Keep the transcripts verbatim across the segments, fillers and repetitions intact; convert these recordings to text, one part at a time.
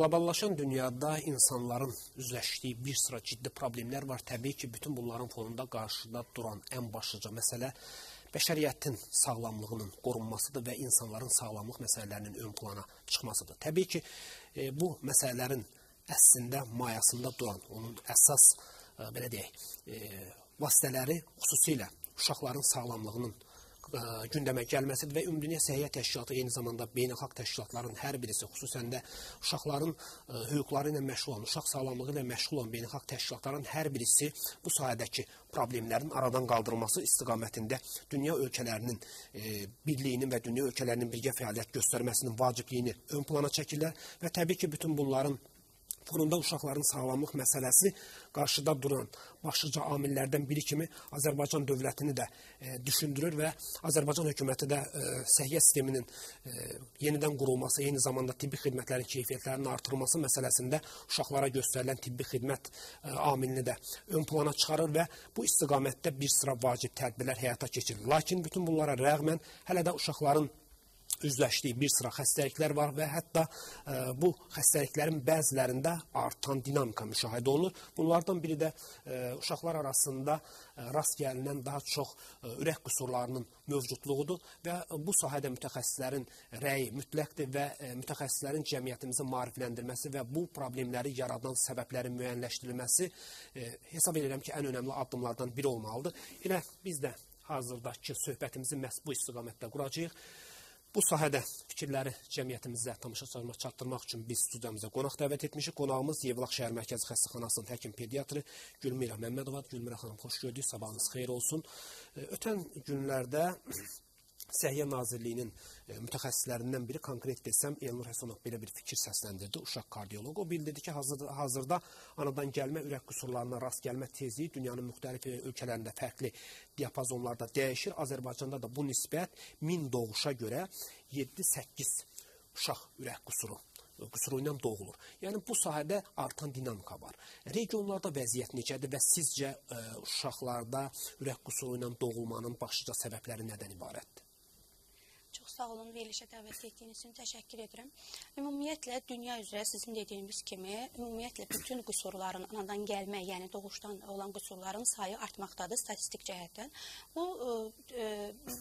Globallaşan dünyada insanların üzləşdiyi bir sıra ciddi problemler var. Təbii ki, bütün bunların fonunda qarşıda duran ən başlıca məsələ bəşəriyyətin sağlamlığının qorunmasıdır və insanların sağlamlıq məsələlərinin ön plana çıxmasıdır. Təbii ki, bu məsələlərin əslində mayasında duran, onun əsas belə deyək, vasitələri xüsusilə uşaqların sağlamlığının gündəmə gəlməsidir və Ümumdünya Səhiyyə Təşkilatı, eyni zamanda beynəlxalq təşkilatların hər birisi, xüsusən də uşaqların hüquqları ilə məşğul olan, uşaq sağlamlığı ilə məşğul olan beynəlxalq təşkilatların hər birisi bu sahədəki problemlərin aradan qaldırılması istiqamətində dünya ölkələrinin birliyinin və dünya ölkələrinin birgə fəaliyyət göstərməsinin vacibliyini ön plana çəkirlər və təbii ki, bütün bunların fonunda uşaqların sağlamlıq məsələsi qarşıda duran başlıca amillərdən biri kimi Azərbaycan dövlətini də e, düşündürür və Azərbaycan hökuməti də e, səhiyyə sisteminin e, yenidən qurulması, eyni zamanda tibbi xidmətlərin keyfiyyətlərinin artırılması məsələsində uşaqlara göstərilən tibbi xidmət e, amilini də ön plana çıxarır və bu istiqamətdə bir sıra vacib tədbirlər həyata keçirilir. Lakin bütün bunlara rəğmən hələ də uşaqların üzləşdiyi bir sıra xəstəliklər var və hətta e, bu xəstəliklərin bəzilərində artan dinamika müşahidə olunur. Bunlardan biri də e, uşaqlar arasında e, rast gəlinən daha çox e, ürək qüsurlarının mövcudluğudur və e, bu sahədə mütəxəssislərin rəyi mütləqdir və e, mütəxəssislərin cəmiyyətimizi maarifləndirməsi və bu problemləri yaradan səbəblərin müəyyənləşdirilməsi e, hesab edirəm ki, ən önəmli addımlardan biri olmalıdır. Elə biz də hazırdakı söhbətimizi məhz bu istiqamətdə quracağıq. Bu sahədə fikirləri cəmiyyətimizə tamaşaçılarına çatdırmaq üçün biz studiyamıza qonaq dəvət etmişik. Qonağımız Yevlakh şəhər mərkəzi xəstəxanasının həkim pediatrı Gülmira Məmmədova. Gülmira xanım, xoş gördük, sabahınız xeyir olsun. Ötən günlərdə Səhiyyə Nazirliyinin mütəxəssislərindən biri, konkret desəm, Elnur Həsanoğlu belə bir fikir səsləndirdi, uşaq kardiyoloqu. O bildirdi ki, hazırda, hazırda anadan gəlmə ürək qüsurlarına rast gəlmə tezliyi dünyanın müxtəlif ölkələrində fərqli diapazonlarda dəyişir. Azərbaycanda da bu nisbət min doğuşa görə yeddi səkkiz uşaq ürək qüsuru. qüsuru ilə doğulur. Yəni, bu sahədə artan dinamika var. Regionlarda vəziyyət necədir və sizcə ə, uşaqlarda ürək qüsuru ilə doğulmanın başlıca səbəbləri nədən ibarətdir? Çox sağ olun, verilişə dəvət etdiyiniz üçün təşəkkür edirəm. Ümumiyyətlə, dünya üzrə sizin dediyiniz kimi, ümumiyyətlə bütün qüsurların, anadan gəlmə, yəni doğuşdan olan qüsurların sayı artmaqdadır statistik cəhətdən. Bu, ə,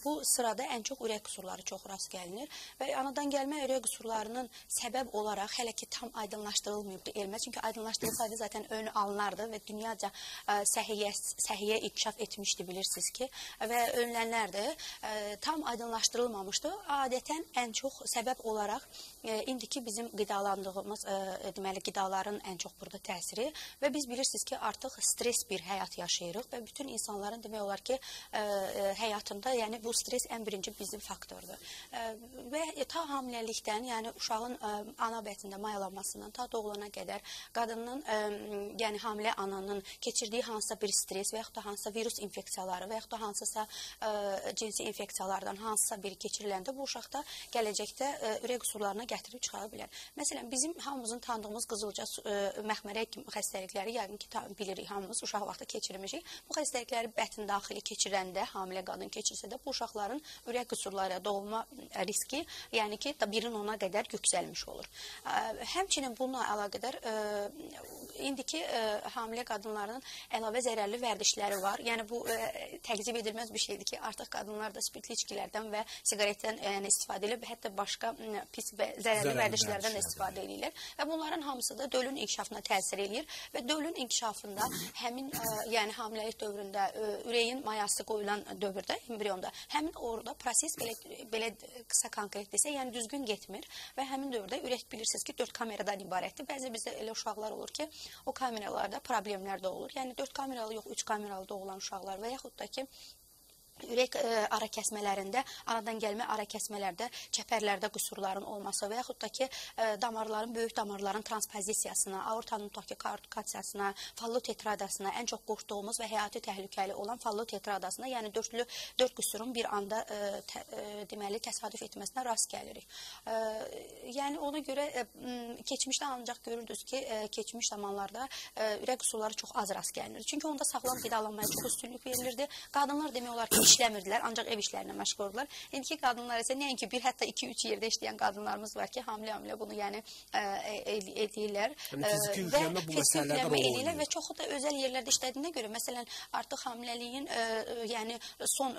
bu sırada ən çox ürək qüsurları çox rast gəlinir və anadan gəlmə ürək qüsurlarının səbəb olaraq hələ ki tam aydınlaşdırılmayıbdır elmə. Çünki aydınlaşdırılsaydı zaten önü alınardı və dünyaca ə, səhiyyə, səhiyyə inkişaf etmişdi, bilirsiniz ki, və önlənlərdir. Ə, tam aydınlaşdırılmamış adətən ən çox səbəb olaraq e, indiki bizim qidalandığımız e, deməli qidaların ən çox burada təsiri və biz bilirsiniz ki, artıq stres bir həyat yaşayırıq və bütün insanların demək olar ki, e, həyatında yəni bu stres ən birinci bizim faktordur. E, və ta hamiləlikdən, yəni uşağın e, ana bətnində mayalanmasından ta doğulana qədər qadının e, yəni hamilə ananın keçirdiyi hansısa bir stres və yaxud da hansısa virus infeksiyaları və yaxud da hansısa e, cinsi infeksiyalardan hansısa bir keçirilir. Bu uşaqda gələcəkdə ə, ürək qüsurlarına gətirib çıxara bilər. Məsələn, bizim hamımızın tanıdığımız qızılca ə, məxmərək kimi xəstəlikləri yəqin ki, bilirik, hamımız uşaq vaxtı keçirmişik. Bu xəstəlikləri bətin daxili keçirəndə, hamilə qadın keçirsə də bu uşaqların ürək qüsurları doğulma riski, yəni ki, birin ona qədər yüksəlmiş olur. Ə, həmçinin bununla əlaqədar ə, indiki ə, hamilə qadınlarının əlavə zərərli vərdişləri var. Yəni bu ə, təqzib edilməz bir şeydir ki, artıq qadınlar da spirtli içkilərdən və siqaret yəni istifadə edilib, hətta başqa pis və zərərli vərdişlərdən istifadə edirlər və bunların hamısı da dölün inkişafına təsir edir və dölün inkişafında həmin ə, yəni hamiləlik dövründə ə, ürəyin mayası qoyulan dövrdə, embrionda həmin orada proses belə, belə qısa konkret desə, yəni düzgün getmir və həmin dövrdə ürək bilirsiniz ki, dörd kameradan ibarətdir. Bəzi bizdə elə uşaqlar olur ki, o kameralarda problemlər də olur. Yəni dörd kameralı yox, üç kameralı doğulan uşaqlar və yaxud da ki, ürək ə, ara kəsmələrində, anadan gəlmə ara kəsmələrdə, çəpərlərdə qüsurların olması və yaxud da ki, ə, damarların, böyük damarların transpozisiyasına, aortanın toksikokardiasına, fallot tetradasına, ən çox qorxduğumuz və həyati təhlükəli olan fallot tetradasına, yəni dördlü, dörd qüsurun bir anda ə, tə, ə, deməli təsadüf etməsinə rast gəlirik. Ə, yəni ona görə ə, keçmişdə ancaq görürdünüz ki, ə, keçmiş zamanlarda ə, ürək qüsurları çox az rast gəlinir. Çünki onda sağlam qidalanmaya çox üstünlük verilirdi. Qadınlar demək olar ki, işləmirdilər, ancaq ev işlərinə məşğul oldular. İndiki qadınlar isə nəinki bir, hətta iki üç yerdə işləyən qadınlarımız var ki, hamilə-hamilə bunu yəni edirlər və fiziki yüklənmə edirlər və çoxu da özəl yerlərdə işlədiyinə görə, məsələn, artıq hamiləliyin yəni son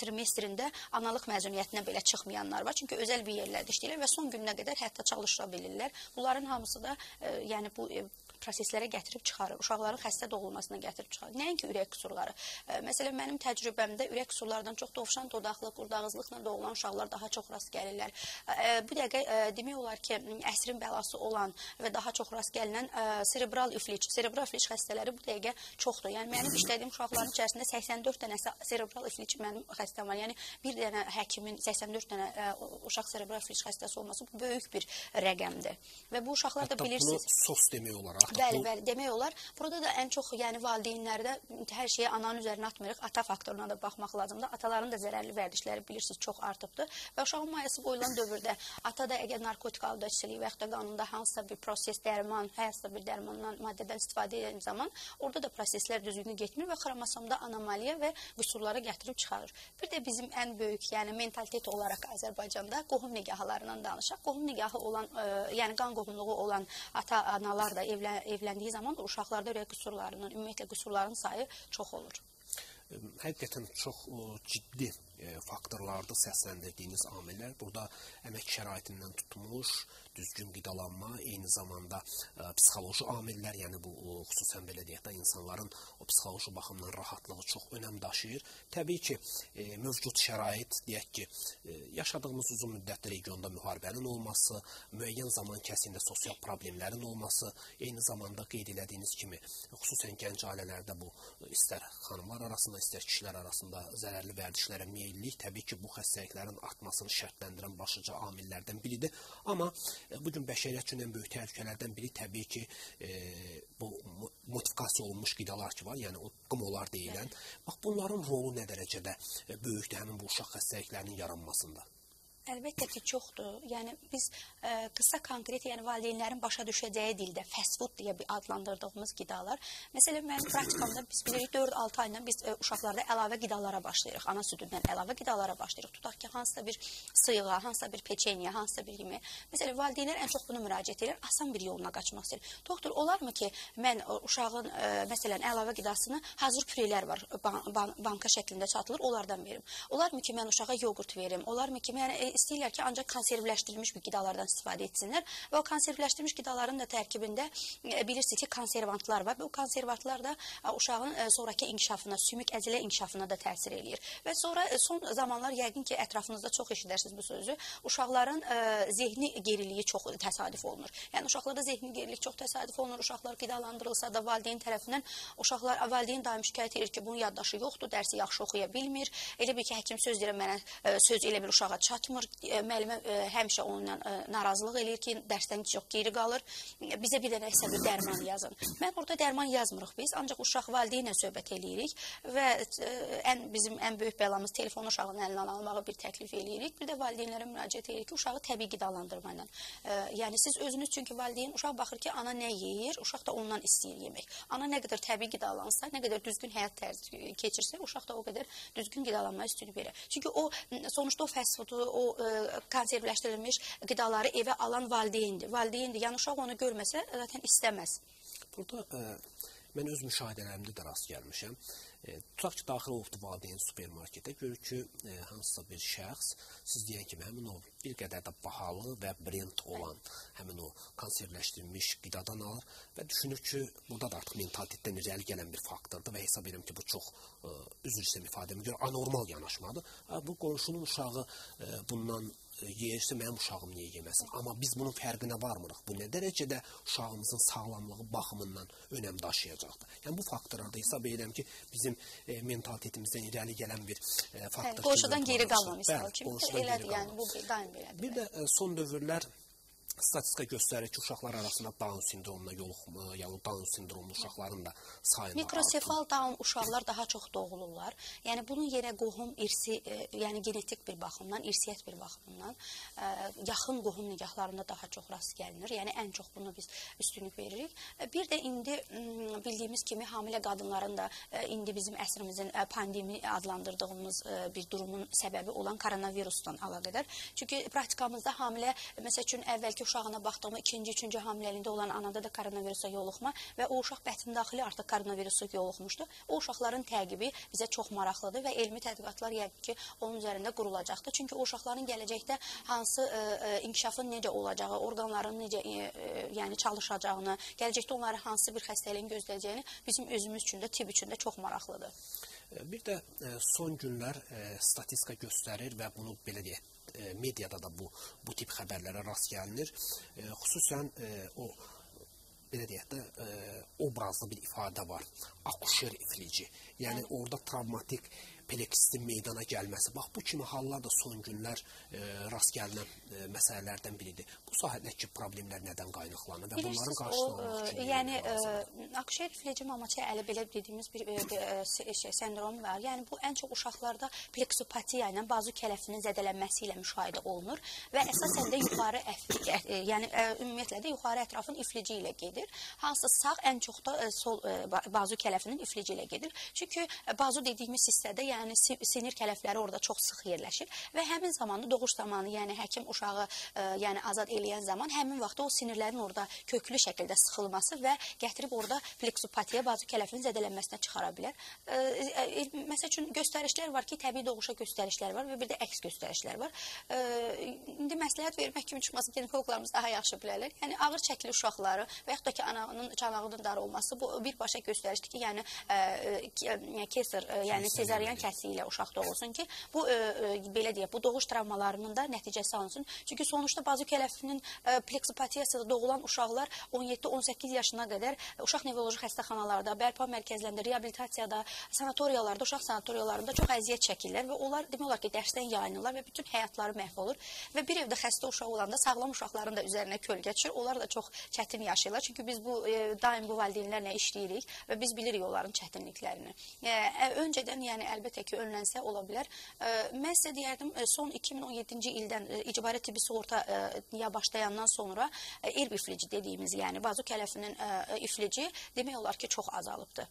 trimestrində analıq məzuniyyətinə belə çıxmayanlar var, çünki özəl bir yerlərdə işləyirlər və son gününə qədər hətta çalışa bilirlər. Bunların hamısı da yəni bu proseslərə gətirib çıxarır, uşaqların xəstə doğulmasına gətirib çıxarır. Nəinki ürək qüsurları. Məsələn, mənim təcrübəmdə ürək qüsurlardan çox dovşan dodaqlı, qurdağızlıqla doğulan uşaqlar daha çox rast gəlirlər. Bu dəqiqə demək olar ki, əsrin bəlası olan və daha çox rast gəlinən serebral iflic, serebral iflic xəstələri bu dəqiqə çoxdur. Yəni, mənim işlədiyim uşaqların içərisində səksən dörd dənəsi serebral iflic mənim xəstəm var. Yəni, bir dənə həkimin səksən dörd dənə uşaq serebral iflic xəstəsi olması bu böyük bir rəqəmdir. Və bu uşaqlar da bilirsiniz. Bəli, bəli, demək olar. Burada da ən çox valideynlərdə hər şeyi ananın üzərinə atmırıq, ata faktoruna da baxmaq lazımdır. Ataların da zərərli vərdişləri bilirsiniz, çox artıbdır. Və uşağın mayası qoyulan dövrdə ata da əgər narkotik aldatçılığı və yaxud da qanunda hansısa bir proses, dərman, hansısa bir dərmandan, maddədən istifadə edən zaman orada da proseslər düzgün getmir və xromosomda anomaliya və qüsurlara gətirib çıxarır. Bir də bizim ən böyük, yəni mentalitet olaraq Azərbaycanda qohum nigahlarından danışaq. Qohum nigahı olan, yəni qan qohumluğu olan ata-analar da evlənir. Evləndiyi zaman da uşaqlarda ürək qüsurlarının, ümumiyyətlə qüsurların sayı çox olur. Həqiqətən çox ciddi faktorlarda səsləndirdiyiniz amillər burada əmək şəraitindən tutmuş, düzgün qidalanma, eyni zamanda psixoloji amillər, yəni bu xüsusən belə deyək də insanların o psixoloji baxımdan rahatlığı çox önəm daşıyır. Təbii ki, mövcud şərait, deyək ki, yaşadığımız uzun müddətli regionda müharibənin olması, müəyyən zaman kəsində sosial problemlərin olması, eyni zamanda qeyd elədiyiniz kimi, xüsusən gənc ailələrdə bu istər xanımlar arasında, istər kişilər arasında zərərli vərdişlərə meyillidir. Təbii ki, bu xəstəliklərin artmasını şərtləndirən başlıca amillərdən biridir. Amma bugün bəşəriyyət üçün ən böyük təhlükələrdən biri təbii ki, bu modifikasiya olunmuş qidalar ki var, yəni o qımolar deyilən. Bax, bunların rolu nə dərəcədə böyükdür həmin bu uşaq xəstəliklərinin yaranmasında? Əlbəttə ki, çoxdur. Yəni, biz qısa konkret, yəni valideynlərin başa düşəcəyi dildə fast food deyə adlandırdığımız qidalar. Məsələn, mənim praktikamda biz bilirik, dörd altı aydan biz uşaqlarda əlavə qidalara başlayırıq. Ana südündən əlavə qidalara başlayırıq. Tutaq ki, hansısa bir sıyığa, hansısa bir peçeniyə, hansısa bir yeməyə. Məsələn, valideynlər ən çox bunu müraciət edir, asan bir yoluna qaçmaq istəyir. Doktor, olarmı ki, mən uşağın, məsələn, əlavə qidasını hazır püreylər var, banka şəklində çatılır, onlardan verim. Olarmı ki, mən uşağa yogurt verim, olarmı ki, mən istəyirlər ki, ancaq konservləşdirilmiş bir qidalardan istifadə etsinlər və o konservləşdirilmiş qidaların da tərkibində bilirsiniz ki, konservantlar var və o konservantlar da uşağın sonraki inkişafına, sümük əzilə inkişafına da təsir eləyir. Və sonra son zamanlar yəqin ki, ətrafınızda çox eşidərsiniz bu sözü, uşaqların zehni geriliyi çox təsadüf olunur. Yəni, uşaqlarda zehni gerilik çox təsadüf olunur, uşaqlar qidalandırılsa da valideyn tərəfindən, uşaqlar, valideyn daim şikayət edir ki, bunun yaddaşı yoxdur, dərsi yaxşı oxuya bilmir, elə bil ki, həkim söz deyirəm mənə, söz elə bir uşağa çatmır. Müəllimə həmişə onunla narazılıq eləyir ki, dərsdən çox geri qalır. Bizə bir dənə isə bir dərman yazın. Mən orada dərman yazmırıq biz, ancaq uşaq valideynlə söhbət eləyirik və bizim ən böyük bəlamız telefon uşağın əlindən almağı bir təklif eləyirik. Bir də valideynlərə müraciət eləyirik ki, uşağı təbii qidalandırma ilə. Yəni, siz özünüz, çünki valideyn, uşaq baxır ki, ana nə yeyir, uşaq da ondan istəyir yemək. Ana nə qədər təbii qidalansa, nə qədər düzgün həyat tərzi keçirsə, uşaq da o qədər düzgün qidalanma üstünü verir. Çünki o, sonuçda o fast foodu, o konservləşdirilmiş qidaları evə alan valideyndir. Valideyndir, yəni uşaq onu görməsə, zaten istəməz. Burada mən öz müşahidələrimdə də rast gəlmişəm. Tutaq ki, daxil olubdur valideyn supermarketə, görür ki, hansısa bir şəxs, siz deyən ki, həmin o bir qədər də bahalı və brend olan həmin o konservləşdirilmiş qidadan alır və düşünür ki, burada da artıq mentalitetdən irəli gələn bir faktordur və hesab edirəm ki, bu çox üzr istəyirəm ifadəmi görə anormal yanaşmadır. Bu qonşunun uşağı bundan yeyirsə, mənim uşağım niyə yeməsin? Amma biz bunun fərqinə varmırıq. Bu nə dərəcədə uşağımızın sağlamlığı baxımından önəm daşıyacaqdır. Yəni, bu faktorlarda hesab edirəm ki, bizim mentalitetimizdən irəli gələn bir faktor. Qonşudan geri qalmamışlar. Qonşudan geri qalmamışlar. Bir də son dövrlər statistika göstərir ki, uşaqlar arasında Down sindromuna yoluxma, yəni Down sindromlu uşaqların da sayını artır. Mikrosefal Down uşaqlar daha çox doğulurlar. Yəni bunun yenə qohum irsi, yəni genetik bir baxımdan, irsiyyət bir baxımdan yaxın qohum nigahlarında daha çox rast gəlinir. Yəni ən çox bunu biz üstünlük veririk. Bir də indi bildiyimiz kimi hamilə qadınların da indi bizim əsrimizin pandemi adlandırdığımız bir durumun səbəbi olan koronavirusdan əlaqədar. Çünki praktikamızda hamilə, məsəl üçün əvvəlki uşağına baxdığımı ikinci, üçüncü hamiləliyində olan anada da koronavirusa yoluxma və o uşaq bətnin daxili artıq koronavirusa yoluxmuşdu. O uşaqların təqibi bizə çox maraqlıdır və elmi tədqiqatlar yəqin ki, onun üzərində qurulacaqdır. Çünki o uşaqların gələcəkdə hansı inkişafın necə olacağı, orqanların necə yəni çalışacağını, gələcəkdə onları hansı bir xəstəliyin gözləyəcəyini bizim özümüz üçün də, tibb üçün də çox maraqlıdır. Bir də son günlər statistika göstərir və bunu belə deyək, mediada da bu bu tip xəbərlərə rast gəlinir. E, xüsusən e, o belə deyək də e, obrazlı bir ifadə var. Akuşer iflici. Yəni Hı. orada travmatik pelekistin meydana gəlməsi. Bax bu kimi hallar da son günlər e, rast gəlinən e, məsələlərdən biridir. Bu sahədəki problemlər nədən qaynaqlanır və Bilirsiniz, bunların qarşılanması üçün? Yəni e, akuşer iflici mamaçı əli belə dediyimiz bir e, e, şey, sindrom var. Yəni bu ən çox uşaqlarda pleksopatiya ilə bazu kələfinin zədələnməsi ilə müşahidə olunur və əsasən də yuxarı əflik, ə, ə, yəni ə, ümumiyyətlə də yuxarı ətrafın iflici ilə gedir. Hansı sağ ən çox da ə, sol ə, bazu kələfinin iflici ilə gedir. Çünki ə, bazu dediyimiz hissədə yəni sinir kələfləri orada çox sıx yerləşir və həmin zamanda doğuş zamanı, yəni həkim uşağı ə, yəni azad eləyən zaman həmin vaxtda o sinirlərin orada köklü şəkildə sıxılması və gətirib orada pleksopatiya, bazu kələfinin zədələnməsinə çıxara bilər. Ə, ə, məsəl üçün göstərişlər var ki, təbii doğuşa göstərişlər var və bir də əks göstərişlər var. Ə, indi məsləhət vermək kimi çıxması ginekoloqlarımız daha yaxşı bilərlər. Yəni ağır çəkili uşaqları və yaxud da ki ananın çanağının dar olması bu birbaşa göstərişdir ki, yəni ə, keser, ə, yəni sezaryen kəsi ilə uşaq doğulsun ki, bu ə, belə deyək, bu doğuş travmalarının da nəticəsi olsun. Çünki sonuçda bazu kələfinin pleksopatiyasında doğulan uşaqlar on yeddi on səkkiz yaşına qədər uşaq nevroloji xəstəxanalarda, bərpa mərkəzlərində, reabilitasiyada, sanatoriyalarda, uşaq sanatoriyalarında çox əziyyət çəkirlər və onlar demək olar ki, dərsdən yayınırlar və bütün həyatları məhv olur. Və bir evdə xəstə uşaq olanda sağlam uşaqların da üzərinə kölgə düşür. Onlar da çox çətin yaşayırlar. Çünki biz bu ə, daim bu valideynlərlə işləyirik və biz bilirik onların çətinliklərini. Ə, öncədən yəni əlbət ki, önlənsə ola bilər. Mən sizə deyərdim, son iki min on yeddinci ildən icbari tibbi sığortaya başlayandan sonra erb iflici dediyimiz, yəni bazu kələfinin iflici demək olar ki, çox azalıbdır.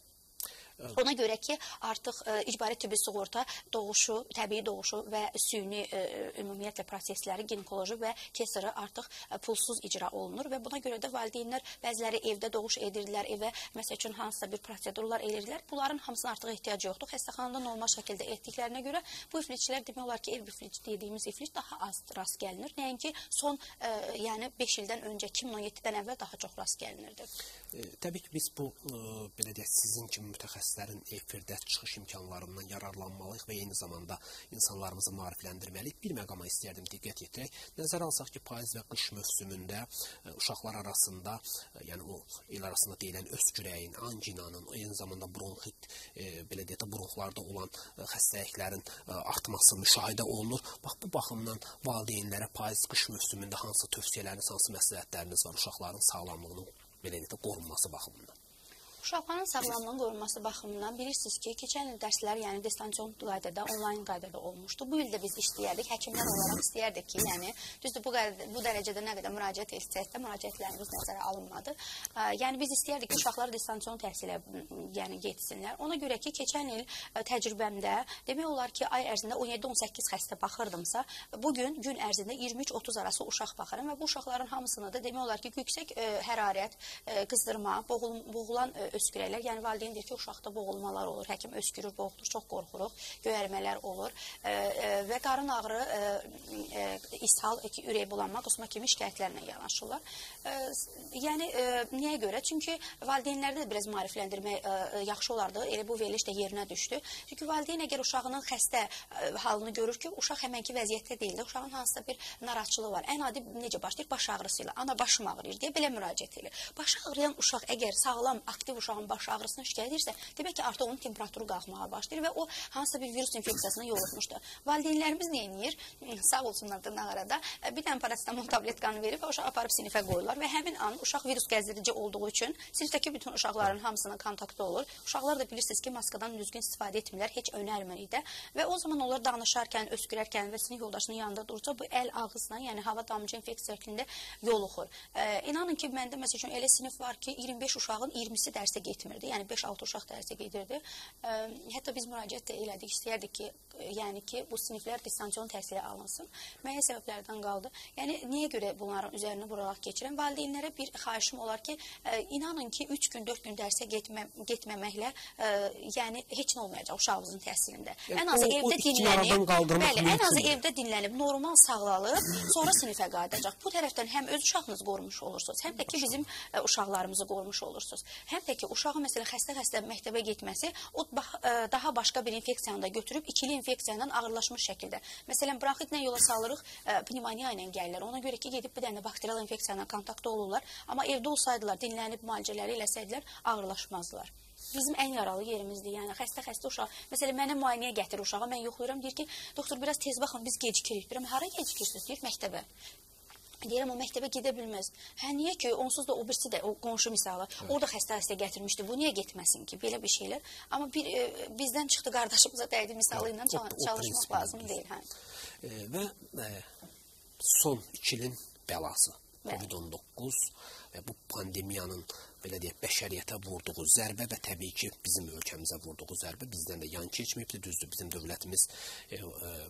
Ona görə ki, artıq ə, icbari tibbi sığorta doğuşu, təbii doğuşu və süni ə, ümumiyyətlə prosesləri, ginekoloji və kesarı artıq ə, pulsuz icra olunur və buna görə də valideynlər bəziləri evdə doğuş edirlər, evə məsəl üçün hansısa bir prosedurlar edirlər. Bunların hamısına artıq ehtiyac yoxdur. Xəstəxanada normal şəkildə etdiklərinə görə bu iflicilər demək olar ki, erb iflici dediyimiz iflic daha az rast gəlinir. Nəinki son ə, yəni beş ildən öncə iki min on yeddidən əvvəl daha çox rast gəlinirdi. E, təbii ki, biz bu ə, belə deyək, sizin kimi mütəxəssis xəstələrin efirdə çıxış imkanlarından yararlanmalıyıq və eyni zamanda insanlarımızı maarifləndirməliyik. Bir məqama istəyərdim diqqət yetirək. Nəzərə alsaq ki, payız və qış mövsümündə uşaqlar arasında, yəni o el arasında deyilən öskürəyin, anginanın, eyni zamanda bronxit, e, belə deyək də bronxlarda olan xəstəliklərin artması müşahidə olunur. Bax, bu baxımdan valideynlərə payız qış mövsümündə hansı tövsiyələriniz, hansı məsləhətləriniz var uşaqların sağlamlığının belə deyək də qorunması baxımından? Uşaqların sağlamlığının qorunması baxımından bilirsiniz ki, keçən il dərslər, yəni distansion qaydada, onlayn qaydada olmuşdu. Bu il də biz işləyərdik, həkimlər olaraq istəyərdik ki, yəni düzdür, bu, qaydada, bu dərəcədə nə qədər müraciət etsək də müraciətlərimiz nəzərə alınmadı. Yəni biz istəyərdik ki, uşaqlar distansion təhsilə yəni getsinlər. Ona görə ki, keçən il təcrübəmdə demək olar ki, ay ərzində on yeddi on səkkiz xəstə baxırdımsa, bugün gün ərzində iyirmi üç otuz arası uşaq baxıram və bu uşaqların hamısını da demək olar ki, yüksək hərarət, qızdırma, boğulan öskürəklər, yəni valideyn deyir ki, uşaqda boğulmalar olur, həkim öskürür, boğulur, çox qorxuruq, göyərmələr olur e, e, və qarın ağrı, e, e, ishal, ürək bulanma, qusma kimi şikayətlərlə yanaşırlar. E, yəni, e, niyə görə? Çünki valideynlərdə də biraz maarifləndirmək e, yaxşı olardı, elə bu veriliş də yerinə düşdü. Çünki valideyn əgər uşağının xəstə e, halını görür ki, uşaq həmənki vəziyyətdə deyil də, uşağın hansısa bir narahatçılığı var. Ən adi necə başlayır? Baş ağrısı ilə, ana başım ağrıyır deyə belə müraciət edir. Baş ağrıyan uşaq əgər sağlam, aktiv uşağın baş ağrısına şikayət edirsə, demək ki, artıq onun temperaturu qalxmağa başlayır və o hansısa bir virus infeksiyasına yoluxmuşdur. Valideynlərimiz nə edir? Sağ olsunlar da nağarada bir dənə parasetamol tabletkanı verir və uşaq aparıb sinifə qoyurlar və həmin an uşaq virus gəzdirici olduğu üçün sinifdəki bütün uşaqların hamısının kontaktı olur. Uşaqlar da bilirsiniz ki, maskadan düzgün istifadə etmirlər, heç önərmir də və o zaman onlar danışarkən, öskürərkən və sinif yoldaşının yanında durca bu əl ağızla, yəni hava damcı infeksiya şəklində yoluxur. E, inanın ki, məndə məsəl üçün elə sinif var ki, iyirmi beş uşağın iyirmisi dərsə getmirdi, yəni beş altı uşaq dərsə gedirdi. E, hətta biz müraciət də elədik, istəyərdik ki, e, yəni ki, bu siniflər distansiyon təhsilə alınsın. Müəyyən səbəblərdən qaldı. Yəni, niyə görə bunların üzərinə buralaq keçirəm? Valideynlərə bir xahişim olar ki, e, inanın ki, üç gün dörd gün dərsə getmə, getməməklə, e, yəni, heç nə olmayacaq uşağımızın təhsilində. Yəni, ən azı o, evdə o dinlənib, bəli, ən azı evdə dinlənib, normal sağlalıb, sonra sinifə qayıdacaq. Bu tərəfdən həm öz uşağınızı qorumuş olursunuz, həm də ki, bizim ə, uşaqlarımızı qorumuş olursunuz. Həm də ki, uşağı, məsələn, xəstə-xəstə məktəbə getməsi, o ə, daha başqa bir infeksiyanı da götürüb, ikili infeksiyandan ağırlaşmış şəkildə. Məsələn, bronxitlə yola salırıq, ə, pnevmoniya ilə gəlirlər. Ona görə ki, gedib bir dənə bakterial infeksiyana kontaktda olurlar, amma evdə olsaydılar, dinlənib müalicələri eləsəydilər, ağırlaşmazdılar. Bizim ən yaralı yerimizdir. Yəni, xəstə-xəstə uşaq. Məsələn, mənə müayinəyə gətir uşağa, mən yoxlayıram. Deyir ki, doktor, biraz tez baxın, biz gecikirik. Deyirəm, hara gecikirsiniz? Deyir, məktəbə. Deyirəm, o məktəbə gedə bilməz. Hə, niyə ki, onsuz da o birisi də, o qonşu misalı, evet, o da xəstə-xəstə gətirmişdi. Bu niyə getməsin ki? Belə bir şeylər. Amma bir, e, bizdən çıxdı qardaşımıza dəydi misalı ilə çalışmaq lazım deyil. Hə. E, və e, son iki ilin bəlası. COVID on doqquz və bu pandemiyanın belə deyək, bəşəriyyətə vurduğu zərbə və təbii ki, bizim ölkəmizə vurduğu zərbə bizdən də yan keçməyibdir, düzdür. Bizim dövlətimiz e, e,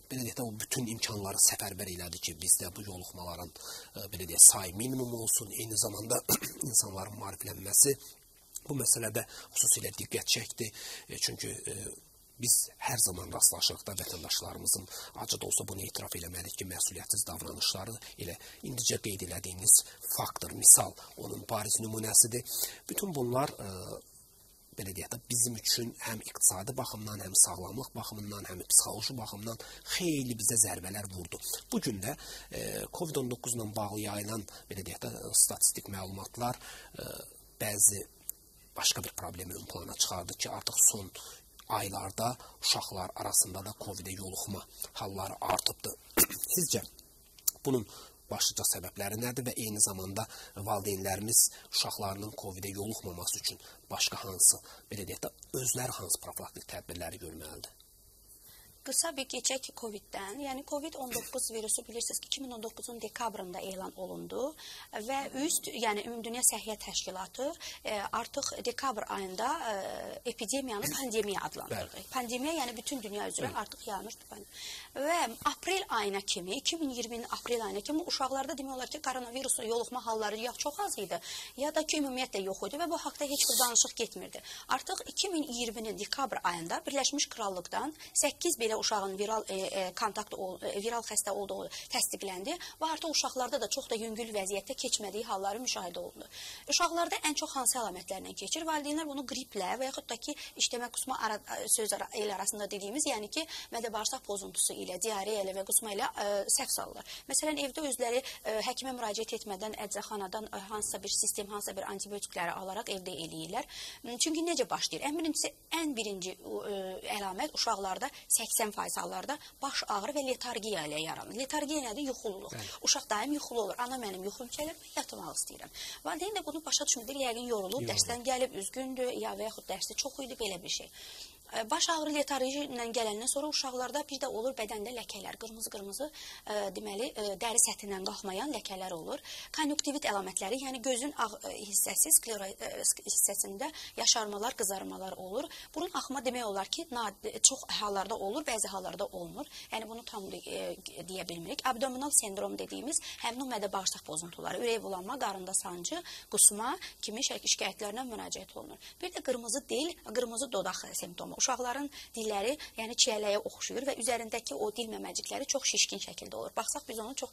belə deyək də, o bütün imkanları səfərbər elədi ki, bizdə bu yoluxmaların e, belə deyək, sayı minimum olsun, eyni zamanda insanların maariflənməsi bu məsələdə xüsusilə diqqət çəkdi. E, çünki e, biz hər zaman rastlaşırıq da vətəndaşlarımızın acı da olsa bunu etiraf eləməliyik ki, məsuliyyətsiz davranışları elə indicə qeyd elədiyiniz faktor, misal, onun bariz nümunəsidir. Bütün bunlar e, belə deyək də, bizim üçün həm iqtisadi baxımdan, həm sağlamlıq baxımından, həm psixoloji baxımdan xeyli bizə zərbələr vurdu. Bugün də e, COVID on doqquz ilə bağlı yayılan belə deyək də, statistik məlumatlar e, bəzi başqa bir problemi ön plana çıxardı ki, artıq son aylarda uşaqlar arasında da COVID-ə yoluxma halları artıbdır. Sizcə bunun başlıca səbəbləri nədir və eyni zamanda valideynlərimiz uşaqlarının COVID-ə yoluxmaması üçün başqa hansı, belə deyək də, özləri hansı profilaktik tədbirləri görməlidir? Qısa bir keçək COVID-dən. Yəni, COVID on doqquz virusu bilirsiniz ki, iki min on doqquzun dekabrında elan olundu və üst, yəni Ümumdünya Səhiyyə Təşkilatı e, artıq dekabr ayında e, epidemiyanı pandemiya adlandırdı. Pandemiya, yəni bütün dünya üzrə artıq yayılmışdı. Və aprel ayına kimi, iki min iyirminin aprel ayına kimi uşaqlarda demək olar ki, koronavirusa yoluxma halları ya çox az idi, ya da ki, ümumiyyətlə yox idi və bu haqda heç bir danışıq getmirdi. Artıq iki min iyirminin dekabr ayında Birləşmiş Krallıqdan səkkiz belə uşağın viral e, e, kontakt ol, e, viral xəstə olduğu təsdiqləndi və artıq uşaqlarda da çox da yüngül vəziyyətdə keçmədiyi halları müşahidə olundu. Uşaqlarda ən çox hansı əlamətlərlə keçir? Valideynlər bunu qriplə və yaxud da ki, işləmə qusma ara, söz ara, el arasında dediyimiz, yəni ki, mədə-bağırsaq pozuntusu ilə, diareya ilə və qusma ilə e, səhv salırlar. Məsələn, evdə özləri e, həkimə müraciət etmədən, əczaxanadan e, hansısa bir sistem, hansısa bir antibiotikləri alaraq evdə eləyirlər. Çünki necə başlayır? Ən birinci, ən birinci e, əlamət uşaqlarda səksən faiz hallarda baş ağrı və letargiya ilə yaranır. Letargiya nədir? Yuxululuq. Evet. Uşaq daim yuxulu olur. Ana mənim yuxum gəlib, yatmaq istəyirəm. Valideyn də bunu başa düşmür, yəqin yorulub, dərsdən gəlib, üzgündür, ya və yaxud dərsi çox idi, belə bir şey. Baş ağrı letarji ilə gələndən sonra uşaqlarda bir də olur bədəndə ləkələr, qırmızı-qırmızı deməli dəri səthindən qalxmayan ləkələr olur. Konjunktivit əlamətləri, yəni gözün ağ hissəsi, sklera hissəsində yaşarmalar, qızarmalar olur. Burun axma demək olar ki, çox hallarda olur, bəzi hallarda olmur. Yəni bunu tam deyə bilmirik. Abdominal sindrom dediyimiz həmin o mədə-bağırsaq pozuntuları, ürək bulanma, qarında sancı, qusma kimi şikayətlərinə müraciət olunur. Bir də qırmızı dil, qırmızı dodaq simptomu. uşaqların dilləri, yəni çiyələyə oxşuyur və üzərindəki o dil məməcikləri çox şişkin şəkildə olur. Baxsaq biz onu çox,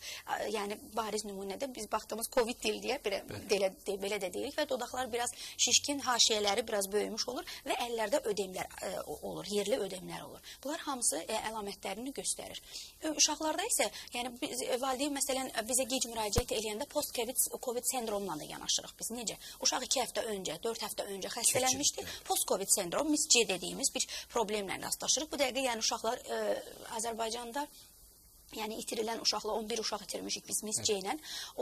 yəni bariz nümunədə biz baxdığımız COVID dil deyə belə də deyirik və dodaqlar biraz şişkin, haşiyələri biraz böyümüş olur və əllərdə ödəmlər olur, yerli ödəmlər olur. Bunlar hamısı əlamətlərini göstərir. Uşaqlarda isə, yəni valideyn məsələn bizə gec müraciət eləyəndə post-COVID sendromla da yanaşırıq biz. Necə? Uşaq iki həftə öncə, dörd həftə öncə xəstələnmişdi. Post-COVID sendrom, MISC dediyimiz bir problemlə rastlaşırıq. Bu dəqiqə yəni uşaqlar Azərbaycanda yəni itirilən uşaqla on bir uşaq itirmişik biz MISC ilə.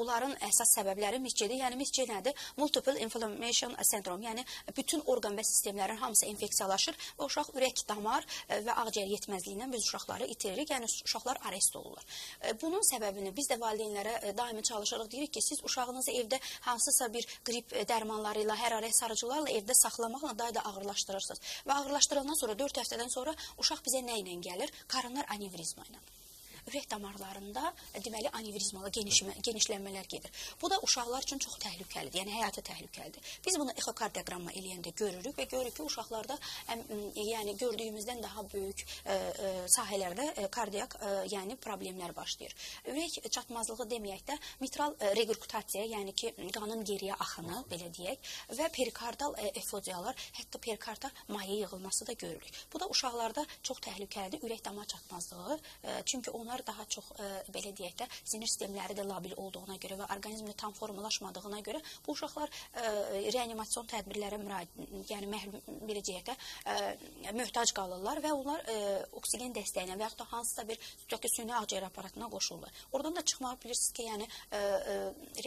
Onların əsas səbəbləri MISC-dir. Yəni MISC nədir? Multiple inflammation syndrome. Yəni bütün orqan və sistemlərin hamısı infeksiyalaşır və uşaq ürək, damar və ağciyər yetməzliyindən biz uşaqları itiririk. Yəni uşaqlar arrest olurlar. Bunun səbəbini biz də valideynlərə daimi çalışırıq. Deyirik ki, siz uşağınızı evdə hansısa bir qrip dərmanları ilə, hərarət sarıcılarla evdə saxlamaqla daha da ağırlaşdırırsınız. Və ağırlaşdırandan sonra dörd həftədən sonra uşaq bizə nə ilə gəlir? Koronar anevrizma ilə. Ürək damarlarında deməli anevrizmalı genişlənmələr gedir. Bu da uşaqlar üçün çox təhlükəlidir, yəni həyata təhlükəlidir. Biz bunu ekokardiyaqramma eləyəndə görürük və görürük ki, uşaqlarda yəni gördüyümüzdən daha böyük sahələrdə kardiyak yəni problemlər başlayır. Ürək çatmazlığı deməyək də mitral regurgitasiya, yəni ki, qanın geriyə axını, belə deyək, və perikardal effuziyalar, hətta perikarda maye yığılması da görürük. Bu da uşaqlarda çox təhlükəlidir, ürək damar çatmazlığı, çünki onlar daha çox, belə deyək də, sinir sistemləri də labil olduğuna görə və orqanizmdə tam formalaşmadığına görə bu uşaqlar reanimasyon tədbirlərə möhtac qalırlar və onlar oksigen dəstəyinə və yaxud da hansısa bir süni ağciyər aparatına qoşulurlar. Oradan da çıxmağı bilirsiniz ki, yəni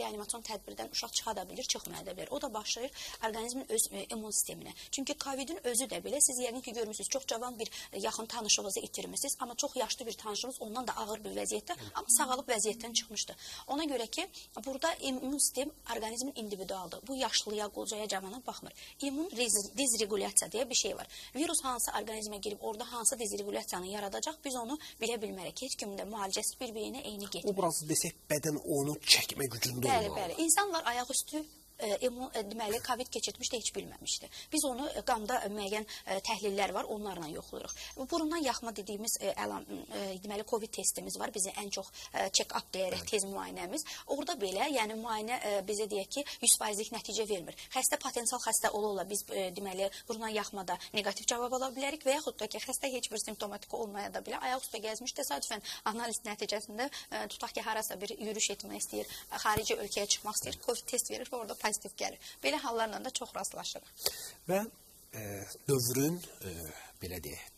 reanimasyon tədbirdən uşaq çıxa da bilir, çıxmaya da bilir. O da başlayır orqanizmin öz immun sisteminə. Çünki COVID-in özü də belə, siz yəqin ki, görmürsünüz, çox cavan bir yaxın tanışınızı itirmişsiniz, amma çox yaşlı bir tanışınız ondan da ağır bir vəziyyətdə, amma sağalıb vəziyyətdən çıxmışdı. Ona görə ki, burada immun sistem orqanizmin individualdır. Bu, yaşlıya, qocaya, cavana baxmır. İmmun dizrequlyasiya deyə bir şey var. Virus hansı orqanizmə girib, orada hansı dizrequlyasiyanı yaradacaq, biz onu bilə bilmərik. Heç kimin də müalicəsi bir-birinə eyni getmir. O, burası desək, bədən onu çəkmə gücündə olmalı. Bəli, bəli. İnsanlar ayaq üstü deməli, COVID keçirtmiş də heç bilməmişdi. Biz onu qanda müəyyən təhlillər var, onlarla yoxlayırıq. Burundan yaxma dediyimiz deməli, COVID testimiz var, bizim ən çox check-up deyərək tez müayinəmiz. Orada belə, yəni müayinə bizə deyək ki, yüz faizlik nəticə vermir. Xəstə potensial xəstə ola-ola biz deməli, burundan yaxmada negativ cavab ala bilərik və yaxud da ki, xəstə heç bir simptomatik olmaya da bilə, ayaq üstə gəzmiş, təsadüfən analiz nəticəsində tutaq ki, harasa bir yürüş etmək istəyir, xarici ölkəyə çıxmaq istəyir, COVID test verir və orada pozitiv gəlir. Belə hallarla da çox rastlaşırıq. Və dövrün, belə deyək,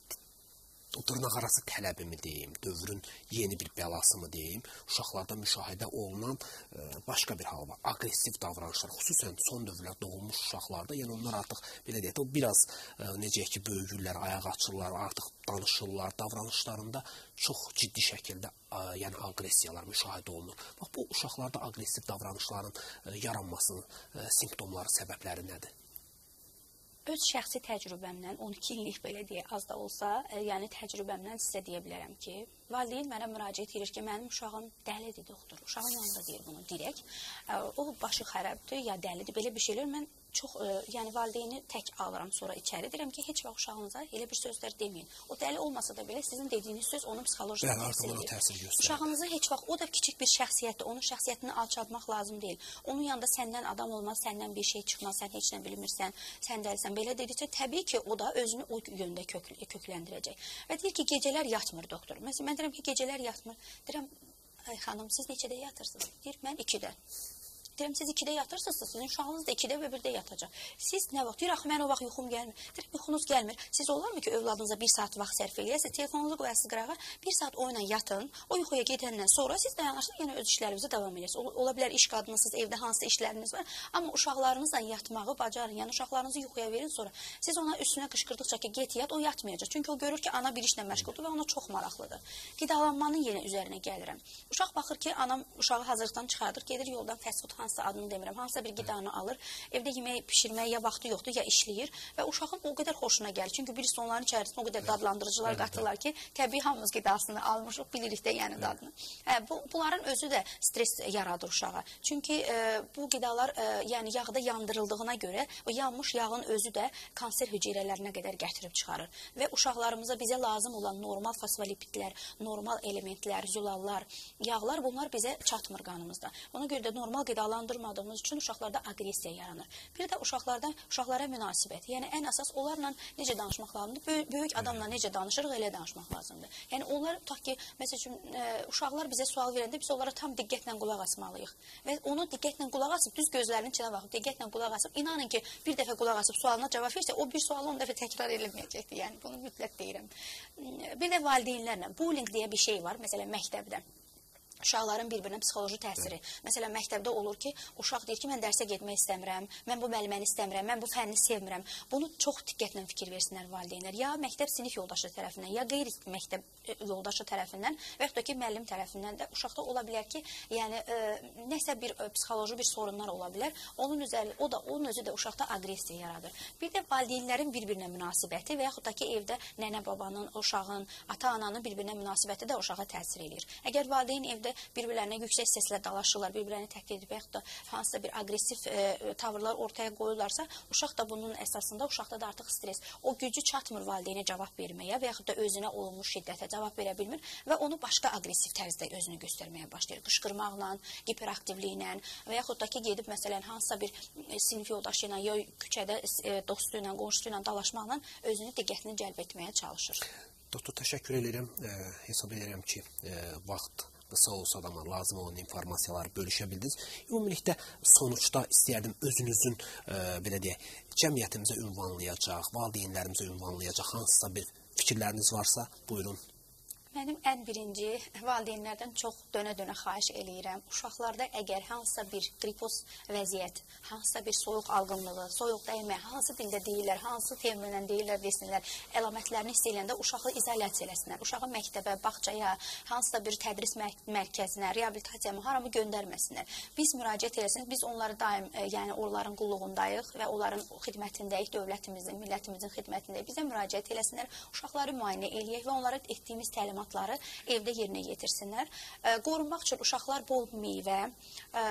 dırnaq arası tələbi mi deyim, dövrün yeni bir bəlası mı deyim, uşaqlarda müşahidə olunan başqa bir hal var. Agresiv davranışlar, xüsusən son dövrlər doğulmuş uşaqlarda, yəni onlar artıq, belə deyək, o biraz, necə ki, böyüyürlər, ayaq açırlar, artıq danışırlar, davranışlarında çox ciddi şəkildə yəni agresiyalar müşahidə olunur. Bax, bu uşaqlarda agresiv davranışların yaranmasının simptomları, səbəbləri nədir? Öz şəxsi təcrübəmlə, on iki illik belə deyə az da olsa, yəni təcrübəmlə sizə deyə bilərəm ki, valideyn mənə müraciət edir ki, mənim uşağım dəlidir, doktor. Uşağım yanında deyir bunu dirək. O, başı xərəbdir, ya dəlidir, belə bir şeylər mən çox, yəni valideyni tək alıram, sonra içəri deyirəm ki, heç vaxt uşağınıza elə bir sözlər deməyin. O dəli olmasa da belə, sizin dediyiniz söz onun psixolojisini təsir edir. Uşağınızı heç vaxt, o da kiçik bir şəxsiyyətdir, onun şəxsiyyətini alçaltmaq lazım deyil. Onun yanında səndən adam olmaz, səndən bir şey çıxmaz, sən heç nə bilmirsən, sən dəlisən, belə dedikcə, təbii ki, o da özünü o yöndə kökləndirəcək. Və deyir ki, gecələr yatmır, doktor. Məsələn, mən deyirəm ki, gecələr yatmır. Deyirəm, ay xanım, siz neçədə yatırsınız? Deyir, mən ikidə. Deyirəm, siz ikidə yatırsınızsa, sizin uşağınız da ikidə və birdə yatacaq. Siz nə vaxt? Deyir, axı, mən o vaxt yuxum gəlmir. Deyirəm, yuxunuz gəlmir. Siz olarmı ki, övladınıza bir saat vaxt sərf eləyəsə, telefonunuzu qoyasınız qırağa, bir saat oyla yatın, o yuxuya gedəndən sonra siz dayanarsınız, yenə öz işlərinizi davam edəsiniz. Ola bilər, iş qadınısınız, evdə hansı işləriniz var, amma uşaqlarınızla yatmağı bacarın, yəni uşaqlarınızı yuxuya verin sonra. Siz ona üstünə qışqırdıqca ki, get yat, o yatmayacaq. Çünki o görür ki, ana bir işlə məşğuldur və ona çox maraqlıdır. Qidalanmanın yenə üzərinə gəlirəm. Uşaq baxır ki, anam uşağı hazırlıqdan çıxardır, gedir yoldan fast food hansısa adını demirəm, hansısa bir qidanı alır, evdə yemək pişirməyə ya vaxtı yoxdur, ya işləyir və uşağın o qədər xoşuna gəlir. Çünki bilirsiz, onların içərisində o qədər dadlandırıcılar qatırlar ki, təbii hamımız qidasını almışıq, bilirik də yəni dadını. Hə, bu, bunların özü də stres yaradır uşağa. Çünki e, bu qidalar e, yəni yağda yandırıldığına görə o yanmış yağın özü də kanser hüceyrələrinə qədər gətirib çıxarır və uşaqlarımıza bizə lazım olan normal fosfolipidlər, normal elementlər, zülallar, yağlar bunlar bizə çatmır qanımızda. Ona görə də normal qidalandırmadığımız üçün uşaqlarda agresiya yaranır. Bir də uşaqlarda uşaqlara münasibət. Yəni ən əsas onlarla necə danışmaq lazımdır? Böy böyük adamla necə danışırıq, elə danışmaq lazımdır. Yəni onlar tutaq ki, məsəl üçün e, uşaqlar bizə sual verəndə biz onlara tam diqqətlə qulaq asmalıyıq. Və onu diqqətlə qulaq asıb düz gözlərinin içinə baxıb diqqətlə qulaq asıb inanın ki, bir dəfə qulaq asıb sualına cavab versə, o bir sualı on dəfə təkrar edilməyəcəkdir. Yəni bunu mütləq deyirəm. Bir də valideynlərlə bullying deyə bir şey var, məsələn məktəbdə. Uşaqların bir-birinə psixoloji təsiri. Məsələn, məktəbdə olur ki, uşaq deyir ki, mən dərsə getmək istəmirəm, mən bu müəlliməni istəmirəm, mən bu fənni sevmirəm. Bunu çox diqqətlə fikir versinlər valideynlər. Ya məktəb sinif yoldaşı tərəfindən, ya qeyri-məktəb yoldaşı tərəfindən və yaxud da ki, müəllim tərəfindən də uşaqda ola bilər ki, yəni e, nəsə bir e, psixoloji bir sorunlar ola bilər. Onun üzəri, o da onun özü də uşaqda aqressiya yaradır. Bir də valideynlərin bir-birinə münasibəti və yaxud da ki, evdə nənə babanın, uşağın, ata-ananın bir-birinə münasibəti də uşağa təsir eləyir. Əgər valideyn evdə bir-birlərinə yüksək səslə dalaşırlar, bir-birlərini təhqir edib və yaxud da hansısa bir aqressiv e, tavırlar ortaya qoyurlarsa, uşaq da bunun əsasında, uşaqda da artıq stres, o gücü çatmır valideynə cavab verməyə və yaxud da özünə olunmuş şiddətə cavab verə bilmir və onu başqa aqressiv tərzdə özünü göstərməyə başlayır. Qışqırmaqla, hiperaktivliklə və yaxud da ki, gedib məsələn hansısa bir sinif yoldaşı ilə, ya küçədə e, dostu ilə, qonşusu ilə dalaşmaqla özünü diqqətini cəlb etməyə çalışır. Doktor, təşəkkür edirəm. E, hesab edirəm ki, e, vaxt qısa olsa da ama lazım olan informasiyaları bölüşə bildiniz. Ümumilikdə sonuçda istəyərdim özünüzün e, belə deyək, cəmiyyətimizə ünvanlayacaq, valideynlərimizə ünvanlayacaq hansısa bir fikirləriniz varsa buyurun. Mənim ən birinci valideynlərdən çox dönə-dönə xahiş eləyirəm. Uşaqlarda əgər hansısa bir qripos vəziyyət, hansısa bir soyuq alqınlığı, soyuq dəymə, hansı dildə deyirlər, hansı terminlə deyirlər desinlər, əlamətlərini hiss eləyəndə uşağı izolasiya eləsinlər. Uşağı məktəbə, bağçaya, hansısa bir tədris mərkəzinə, reabilitasiyaya, haramı göndərməsinlər. Biz müraciət eləsək, biz onları daim, yəni onların qulluğundayıq və onların xidmətindəyik, dövlətimizin, millətimizin xidmətindəyik. Bizə müraciət eləsinlər, uşaqları müayinə eləyək və onlara etdiyimiz təlimat evdə yerinə yetirsinlər. E, qorunmaq üçün uşaqlar bol meyvə, e,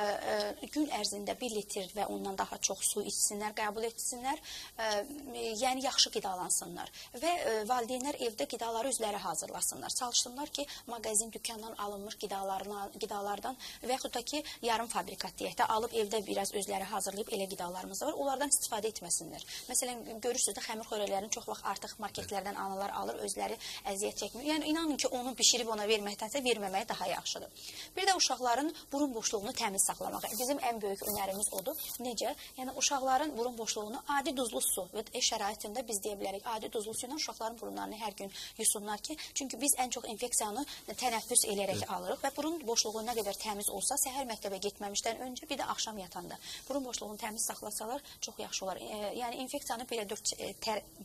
e, gün ərzində bir litr və ondan daha çox su içsinlər, qəbul etsinlər, e, yəni yaxşı qidalansınlar və e, valideynlər evdə qidaları özləri hazırlasınlar. Çalışsınlar ki, mağazin dükkandan alınmış qidalardan və yaxud da ki, yarım fabrikat diyətdə alıb evdə biraz özləri hazırlayıb elə qidalarımız var, onlardan istifadə etməsinlər. Məsələn, görürsünüz də xəmir xörəklərini çox vaxt artıq marketlərdən analar alır, özləri əziyyət çəkmir. Yəni, inanın ki, onu pişirib ona verməkdənsə verməmək daha yaxşıdır. Bir də uşaqların burun boşluğunu təmiz saxlamaq. Bizim ən böyük önərimiz odur. Necə? Yəni uşaqların burun boşluğunu adi duzlu su və şəraitində biz deyə bilərik, adi duzlu su ilə uşaqların burunlarını hər gün yusunlar ki, çünki biz ən çox infeksiyanı tənəffüs eləyərək alırıq və burun boşluğu nə qədər təmiz olsa, səhər məktəbə getməmişdən öncə bir də axşam yatanda burun boşluğunu təmiz saxlasalar çox yaxşı olar. E, yəni infeksiyanı belə dörd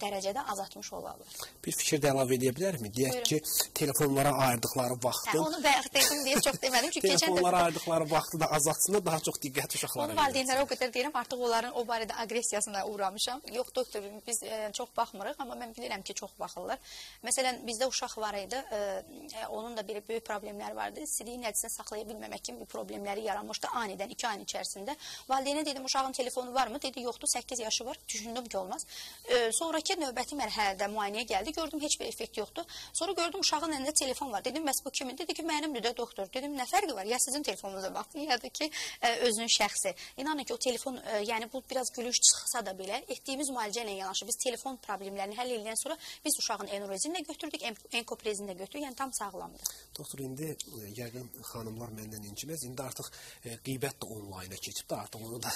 dərəcədə azaltmış olarlar. Bir fikir də əlavə edə bilərmi? Deyək ki, telefonlara ayırdıqları vaxtı... Hə, onu bayaq dedim deyə çox demədim. Çünki telefonlara də... ayırdıqları vaxtı da azaltsınlar, daha çox diqqət uşaqlara. Onu valideynlərə o qədər deyirəm, artıq onların o barədə aqressiyasına uğramışam. Yox, doktor, biz e, çox baxmırıq, amma mən bilirəm ki, çox baxırlar. Məsələn, bizdə uşaq var idi, e, onun da bir böyük problemləri vardı. Siliyin nəcisini saxlaya bilməmək kimi bir problemləri yaranmışdı anidən, iki an içərisində. Valideynə dedim, uşağın telefonu var mı? Dedi, yoxdur, səkkiz yaşı var, düşündüm ki, olmaz. E, sonraki növbəti mərhələdə müayinəyə gəldi, gördüm, heç bir effekt yoxdur. Sonra gördüm, uşağın əlində telefon var. Dedim, bəs bu kimin? Dedi ki, mənimdir də, doktor. Dedim, nə fərqi var? Ya sizin telefonunuza baxın, ya da ki, ə, özünün şəxsi. İnanın ki, o telefon, ə, yəni bu biraz gülüş çıxsa da belə, etdiyimiz müalicə ilə yanaşı biz telefon problemlərini həll edilən sonra biz uşağın enorezini də götürdük, enkoprezini də götürdük, yəni tam sağlamdır. Doktor, indi yəqin xanımlar məndən inciməz. İndi artıq ə, qeybət də onlayna keçib də, artıq onu da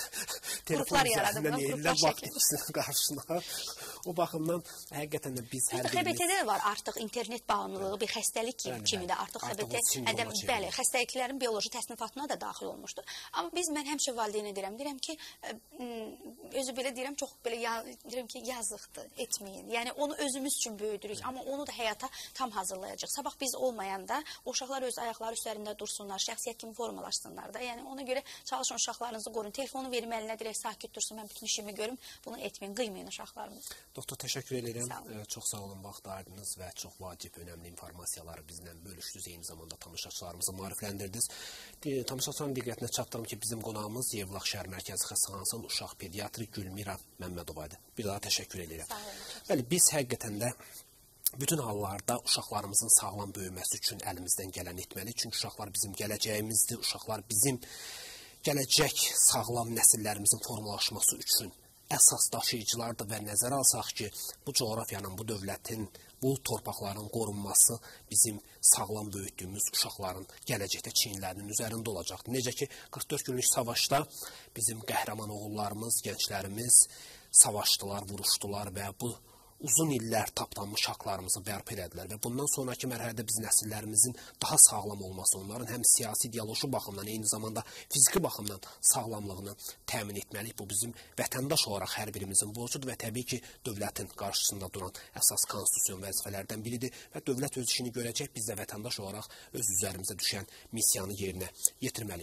telefon üzərindən ellər vaxt etsin qarşısına. O baxımdan həqiqətən də biz hər birimiz... H B T-də var artıq internet bağımlılığı. bir xəstəlik kimi də artıq bəli, xəstəliklərin bioloji təsnifatına da daxil olmuşdur. Amma biz mən həmişə valideynə deyirəm, deyirəm ki, özü belə deyirəm, çox belə deyirəm ki, yazıqdır, etməyin. Yəni onu özümüz üçün böyüdürük, amma onu da həyata tam hazırlayacağıq. Sabah biz olmayanda uşaqlar öz ayaqları üzərində dursunlar, şəxsiyyət kimi formalaşsınlar da. Yəni ona görə çalışın, uşaqlarınızı qorun. Telefonu verim əlinə, direkt sakit dursun, mən bütün işimi görüm. Bunu etməyin, qıymayın uşaqlarımız. Doktor, təşəkkür edirəm. Çox sağ olun, vaxt ayırdınız və çox vacib, önəmli informasiyaları bizlə bölüşdünüz. Eyni zamanda tamaşaçılarımızı marifləndirdiniz. Tamaşaçıların diqqətinə çatdırım ki, bizim qonağımız Yevlakh şəhər mərkəzi xəstəxanasının uşaq pediatri Gülmira Məmmədova idi. Bir daha təşəkkür edirəm. Sağ olun. Bəli, biz həqiqətən də bütün hallarda uşaqlarımızın sağlam böyüməsi üçün əlimizdən gələn etməli. Çünki uşaqlar bizim gələcəyimizdir. Uşaqlar bizim gələcək sağlam nəsillərimizin formalaşması üçün əsas daşıyıcılardır və nəzərə alsaq ki, bu coğrafiyanın, bu dövlətin, bu torpaqların qorunması bizim sağlam böyütdüyümüz uşaqların gələcəkdə çiyinlərinin üzərində olacaqdır. Necə ki, qırx dörd günlük savaşda bizim qəhrəman oğullarımız, gənclərimiz savaşdılar, vuruşdular və bu uzun illər tapdanmış haqlarımızı bərpa elədilər və bundan sonraki mərhələdə biz nəsillərimizin daha sağlam olması, onların həm siyasi ideoloji baxımdan, eyni zamanda fiziki baxımdan sağlamlığını təmin etməliyik. Bu bizim vətəndaş olaraq hər birimizin borcudur və təbii ki, dövlətin qarşısında duran əsas konstitusiyon vəzifələrdən biridir və dövlət öz işini görəcək, biz də vətəndaş olaraq öz üzərimizə düşən missiyanı yerinə yetirməliyik.